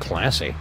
Classy.